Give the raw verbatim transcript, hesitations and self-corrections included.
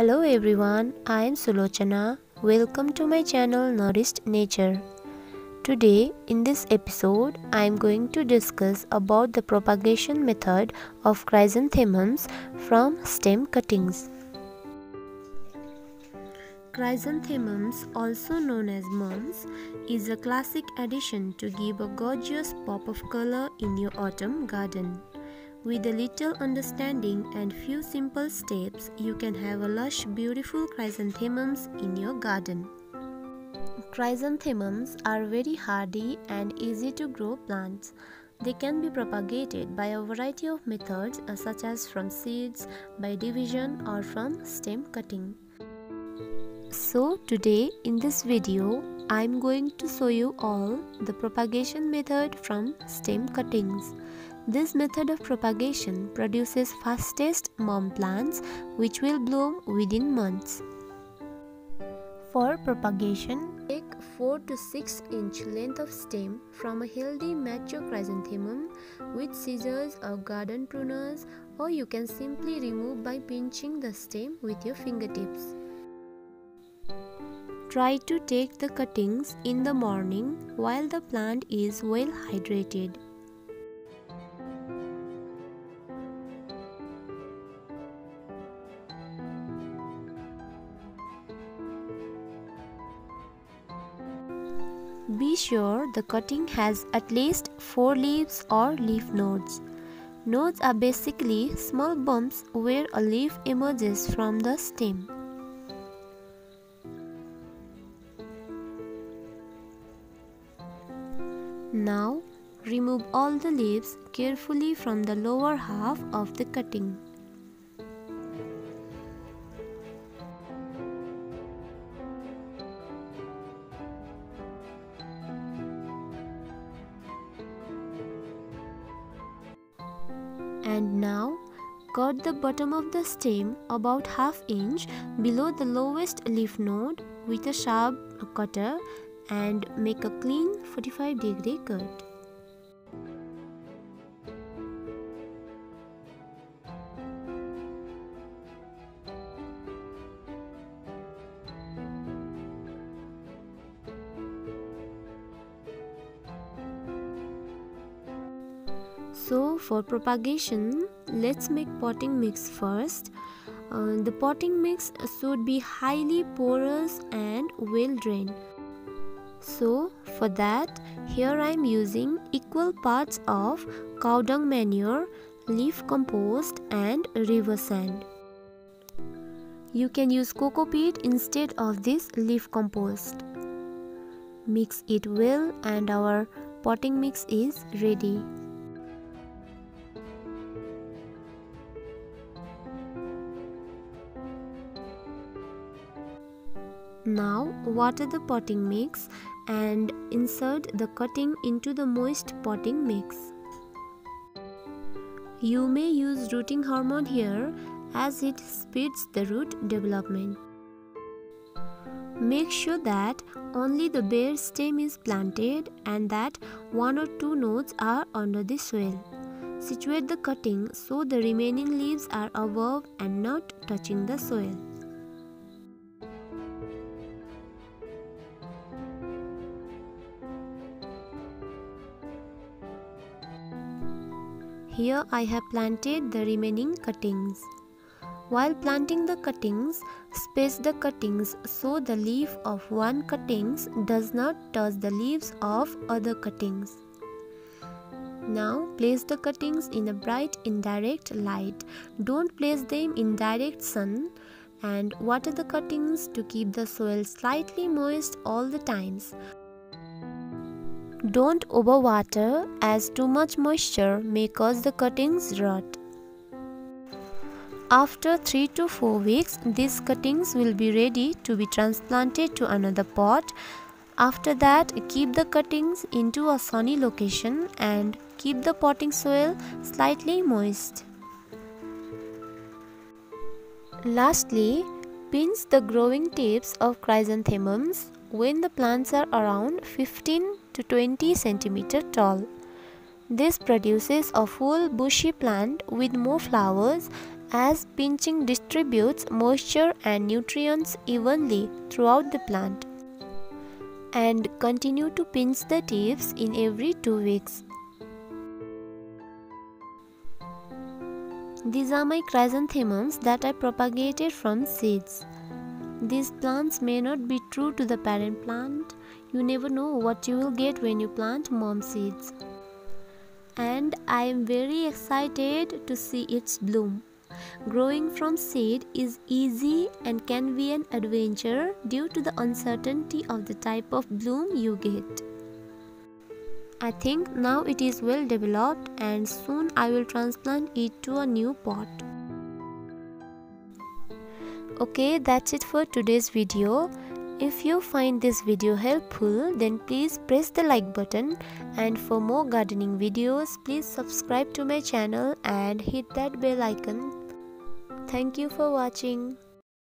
Hello everyone, I am Sulochana. Welcome to my channel Nourished Nature. Today in this episode, I am going to discuss about the propagation method of chrysanthemums from stem cuttings. Chrysanthemums, also known as mums, is a classic addition to give a gorgeous pop of color in your autumn garden. With a little understanding and few simple steps, you can have a lush, beautiful chrysanthemums in your garden. Chrysanthemums are very hardy and easy to grow plants. They can be propagated by a variety of methods such as from seeds, by division or from stem cutting. So today in this video, I am going to show you all the propagation method from stem cuttings. This method of propagation produces fastest mum plants which will bloom within months. For propagation, take four to six inch length of stem from a healthy mature chrysanthemum with scissors or garden pruners, or you can simply remove by pinching the stem with your fingertips. Try to take the cuttings in the morning while the plant is well hydrated. Be sure the cutting has at least four leaves or leaf nodes. Nodes are basically small bumps where a leaf emerges from the stem. Now, remove all the leaves carefully from the lower half of the cutting. And now, cut the bottom of the stem about half inch below the lowest leaf node with a sharp cutter and make a clean forty-five degree cut. So for propagation, let's make potting mix first. Uh, the potting mix should be highly porous and well drained. So for that, here I am using equal parts of cow dung manure, leaf compost and river sand. You can use coco peat instead of this leaf compost. Mix it well and our potting mix is ready. Now water the potting mix and insert the cutting into the moist potting mix. You may use rooting hormone here as it speeds the root development. Make sure that only the bare stem is planted and that one or two nodes are under the soil. Situate the cutting so the remaining leaves are above and not touching the soil. Here I have planted the remaining cuttings. While planting the cuttings, space the cuttings so the leaf of one cuttings does not touch the leaves of other cuttings. Now place the cuttings in a bright indirect light. Don't place them in direct sun, and water the cuttings to keep the soil slightly moist all the times. Don't overwater as too much moisture may cause the cuttings rot. After three to four weeks, these cuttings will be ready to be transplanted to another pot. After that, keep the cuttings into a sunny location and keep the potting soil slightly moist. Lastly, pinch the growing tips of chrysanthemums when the plants are around fifteen to twenty centimeters tall. This produces a full bushy plant with more flowers as pinching distributes moisture and nutrients evenly throughout the plant. And continue to pinch the tips in every two weeks. These are my chrysanthemums that I propagated from seeds. These plants may not be true to the parent plant. You never know what you will get when you plant mom seeds. And I am very excited to see its bloom. Growing from seed is easy and can be an adventure due to the uncertainty of the type of bloom you get. I think now it is well developed and soon I will transplant it to a new pot. Okay, that's it for today's video. If you find this video helpful, then please press the like button, and for more gardening videos, please subscribe to my channel and hit that bell icon. Thank you for watching.